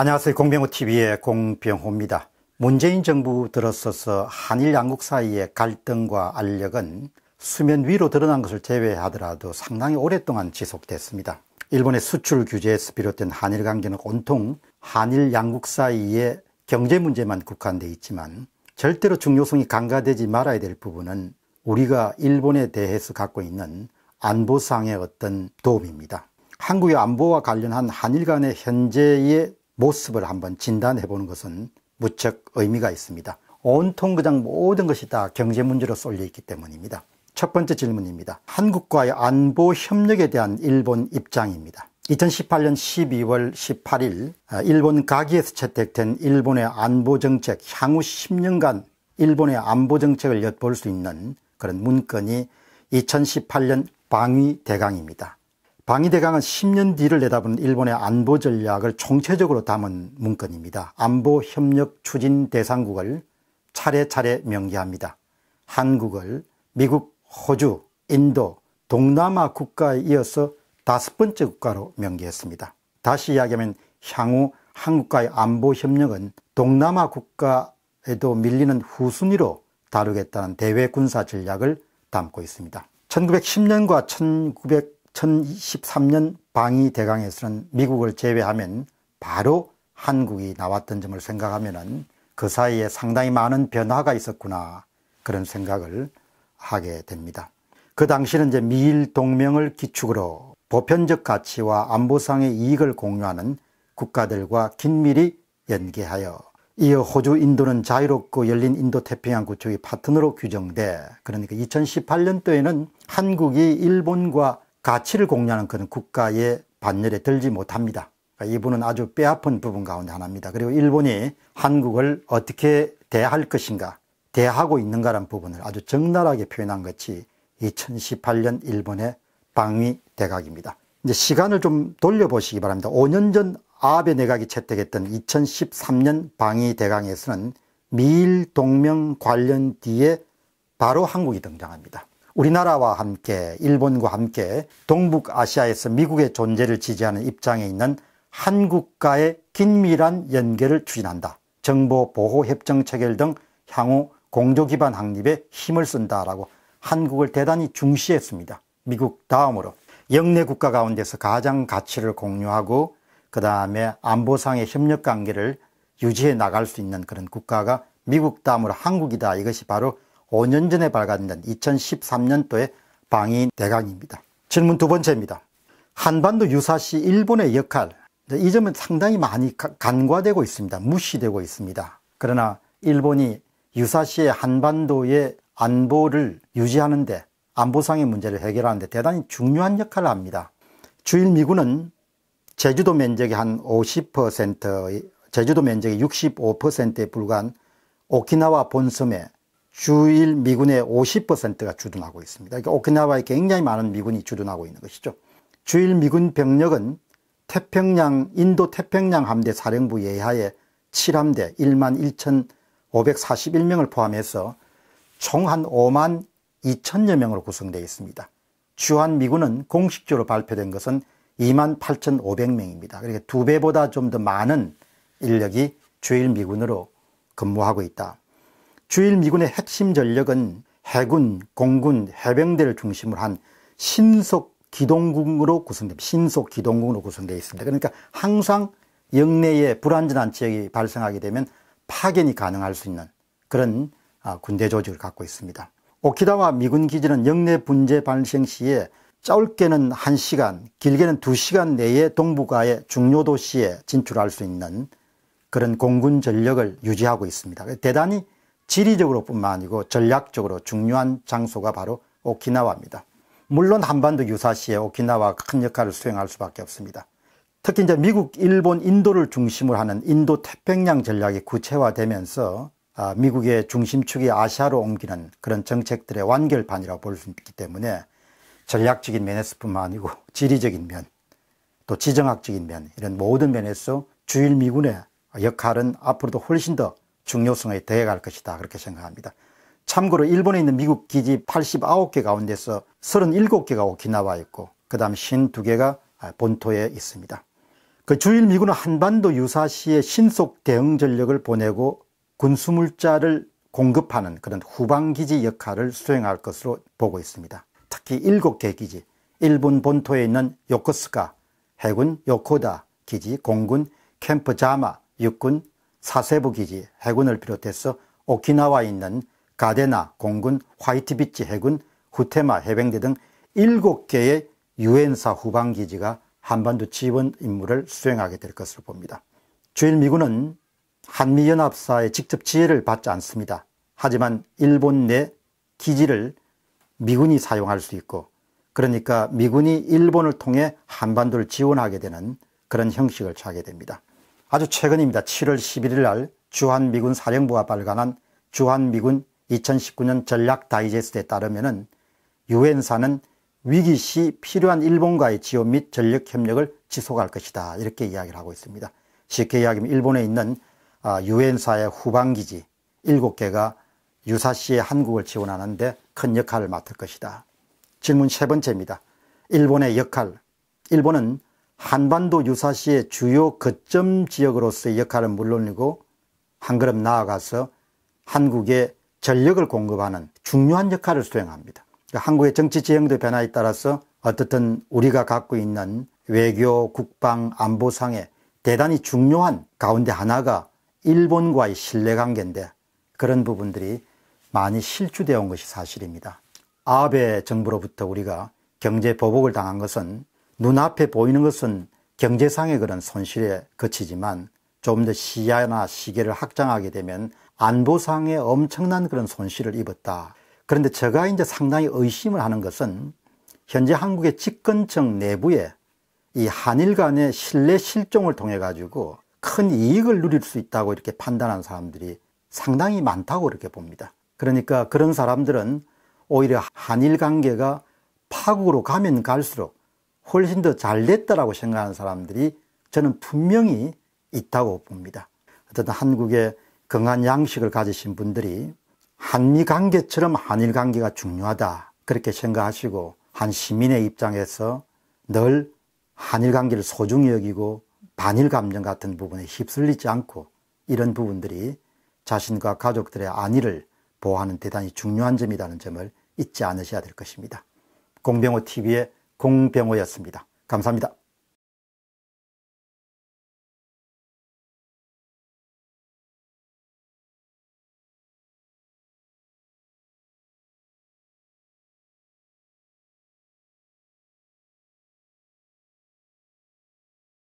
안녕하세요. 공병호TV의 공병호입니다. 문재인 정부 들어서서 한일 양국 사이의 갈등과 알력은 수면 위로 드러난 것을 제외하더라도 상당히 오랫동안 지속됐습니다. 일본의 수출 규제에서 비롯된 한일 관계는 온통 한일 양국 사이의 경제 문제만 국한되어 있지만 절대로 중요성이 간과되지 말아야 될 부분은 우리가 일본에 대해서 갖고 있는 안보상의 어떤 도움입니다. 한국의 안보와 관련한 한일 간의 현재의 모습을 한번 진단해 보는 것은 무척 의미가 있습니다. 온통 그냥 모든 것이 다 경제 문제로 쏠려 있기 때문입니다. 첫 번째 질문입니다. 한국과의 안보 협력에 대한 일본 입장입니다. 2018년 12월 18일 일본 가기에서 채택된 일본의 안보정책, 향후 10년간 일본의 안보정책을 엿볼 수 있는 그런 문건이 2018년 방위대강입니다. 방위대강은 10년 뒤를 내다보는 일본의 안보 전략을 총체적으로 담은 문건입니다. 안보 협력 추진 대상국을 차례차례 명기합니다. 한국을 미국, 호주, 인도, 동남아 국가에 이어서 5번째 국가로 명기했습니다. 다시 이야기하면 향후 한국과의 안보 협력은 동남아 국가에도 밀리는 후순위로 다루겠다는 대외 군사 전략을 담고 있습니다. 1910년과 2013년 방위대강에서는 미국을 제외하면 바로 한국이 나왔던 점을 생각하면 그 사이에 상당히 많은 변화가 있었구나, 그런 생각을 하게 됩니다. 그 당시는 이제 미일동맹을 기축으로 보편적 가치와 안보상의 이익을 공유하는 국가들과 긴밀히 연계하여 이어 호주, 인도는 자유롭고 열린 인도태평양 구축의 파트너로 규정돼, 그러니까 2018년도에는 한국이 일본과 가치를 공유하는 그런 국가의 반열에 들지 못합니다. 이분은 아주 뼈아픈 부분 가운데 하나입니다. 그리고 일본이 한국을 어떻게 대할 것인가, 대하고 있는가라는 부분을 아주 적나라하게 표현한 것이 2018년 일본의 방위대각입니다. 이제 시간을 좀 돌려보시기 바랍니다. 5년 전 아베 내각이 채택했던 2013년 방위대강에서는 미일동맹 관련 뒤에 바로 한국이 등장합니다. 우리나라와 함께 일본과 함께 동북아시아에서 미국의 존재를 지지하는 입장에 있는 한국과의 긴밀한 연계를 추진한다. 정보보호협정 체결 등 향후 공조기반 확립에 힘을 쓴다라고 한국을 대단히 중시했습니다. 미국 다음으로 영내 국가 가운데서 가장 가치를 공유하고 그 다음에 안보상의 협력관계를 유지해 나갈 수 있는 그런 국가가 미국 다음으로 한국이다. 이것이 바로 5년 전에 발간된 2013년도의 방위대강입니다. 질문 두 번째입니다. 한반도 유사시 일본의 역할, 이 점은 상당히 많이 간과되고 있습니다. 무시되고 있습니다. 그러나 일본이 유사시의 한반도의 안보를 유지하는데, 안보상의 문제를 해결하는데 대단히 중요한 역할을 합니다. 주일미군은 제주도 면적의 한 50%, 제주도 면적의 65%에 불과한 오키나와 본섬에 주일 미군의 50%가 주둔하고 있습니다. 그러니까 오키나와에 굉장히 많은 미군이 주둔하고 있는 것이죠. 주일 미군 병력은 태평양, 인도 태평양 함대 사령부 예하에 7함대 11,541명을 포함해서 총 한 52,000여 명으로 구성되어 있습니다. 주한 미군은 공식적으로 발표된 것은 28,500명입니다. 그러니까 2배보다 좀 더 많은 인력이 주일 미군으로 근무하고 있다. 주일 미군의 핵심 전력은 해군, 공군, 해병대를 중심으로 한 신속 기동군으로 구성되어 있습니다. 그러니까 항상 영내에 불안전한 지역이 발생하게 되면 파견이 가능할 수 있는 그런 군대 조직을 갖고 있습니다. 오키나와 미군 기지는 영내 분쟁 발생 시에 짧게는 1시간, 길게는 2시간 내에 동북아의 중요 도시에 진출할 수 있는 그런 공군 전력을 유지하고 있습니다. 대단히 지리적으로 뿐만 아니고 전략적으로 중요한 장소가 바로 오키나와입니다. 물론 한반도 유사시에 오키나와가 큰 역할을 수행할 수밖에 없습니다. 특히 이제 미국, 일본, 인도를 중심으로 하는 인도 태평양 전략이 구체화되면서 미국의 중심축이 아시아로 옮기는 그런 정책들의 완결판이라고 볼 수 있기 때문에 전략적인 면에서뿐만 아니고 지리적인 면, 또 지정학적인 면, 이런 모든 면에서 주일 미군의 역할은 앞으로도 훨씬 더 중요성에 대해갈 것이다, 그렇게 생각합니다. 참고로 일본에 있는 미국 기지 89개 가운데서 37개가 오키나와에 있고 그 다음 52개가 본토에 있습니다. 그 주일미군은 한반도 유사시에 신속 대응 전력을 보내고 군수물자를 공급하는 그런 후방기지 역할을 수행할 것으로 보고 있습니다. 특히 7개 기지, 일본 본토에 있는 요코스카, 해군 요코다 기지, 공군 캠프자마, 육군 사세부 기지, 해군을 비롯해서 오키나와에 있는 가데나, 공군 화이트비치, 해군 후테마 해병대 등 7개의 유엔사 후방기지가 한반도 지원 임무를 수행하게 될 것으로 봅니다. 주일미군은 한미연합사의 직접 지휘를 받지 않습니다. 하지만 일본 내 기지를 미군이 사용할 수 있고, 그러니까 미군이 일본을 통해 한반도를 지원하게 되는 그런 형식을 취하게 됩니다. 아주 최근입니다. 7월 11일 날 주한미군 사령부가 발간한 주한미군 2019년 전략 다이제스트에 따르면은 유엔사는 위기 시 필요한 일본과의 지원 및 전력 협력을 지속할 것이다, 이렇게 이야기를 하고 있습니다. 쉽게 이야기하면 일본에 있는 유엔사의 후방기지 7개가 유사시에 한국을 지원하는데 큰 역할을 맡을 것이다. 질문 3번째입니다. 일본의 역할. 일본은 한반도 유사시의 주요 거점 지역으로서의 역할은 물론이고, 한 걸음 나아가서 한국에 전력을 공급하는 중요한 역할을 수행합니다. 한국의 정치 지형도 변화에 따라서 어떻든 우리가 갖고 있는 외교, 국방, 안보상에 대단히 중요한 가운데 하나가 일본과의 신뢰관계인데, 그런 부분들이 많이 실추되어 온 것이 사실입니다. 아베 정부로부터 우리가 경제 보복을 당한 것은 눈앞에 보이는 것은 경제상의 그런 손실에 그치지만, 좀 더 시야나 시계를 확장하게 되면 안보상에 엄청난 그런 손실을 입었다. 그런데 제가 이제 상당히 의심을 하는 것은, 현재 한국의 집권층 내부에 이 한일 간의 신뢰 실종을 통해 가지고 큰 이익을 누릴 수 있다고 이렇게 판단한 사람들이 상당히 많다고 이렇게 봅니다. 그러니까 그런 사람들은 오히려 한일 관계가 파국으로 가면 갈수록 훨씬 더 잘 됐다라고 생각하는 사람들이 저는 분명히 있다고 봅니다. 어쨌든 한국의 강한 양식을 가지신 분들이 한미 관계처럼 한일 관계가 중요하다, 그렇게 생각하시고, 한 시민의 입장에서 늘 한일 관계를 소중히 여기고 반일 감정 같은 부분에 휩쓸리지 않고, 이런 부분들이 자신과 가족들의 안위를 보호하는 대단히 중요한 점이라는 점을 잊지 않으셔야 될 것입니다. 공병호TV의 공병호였습니다. 감사합니다.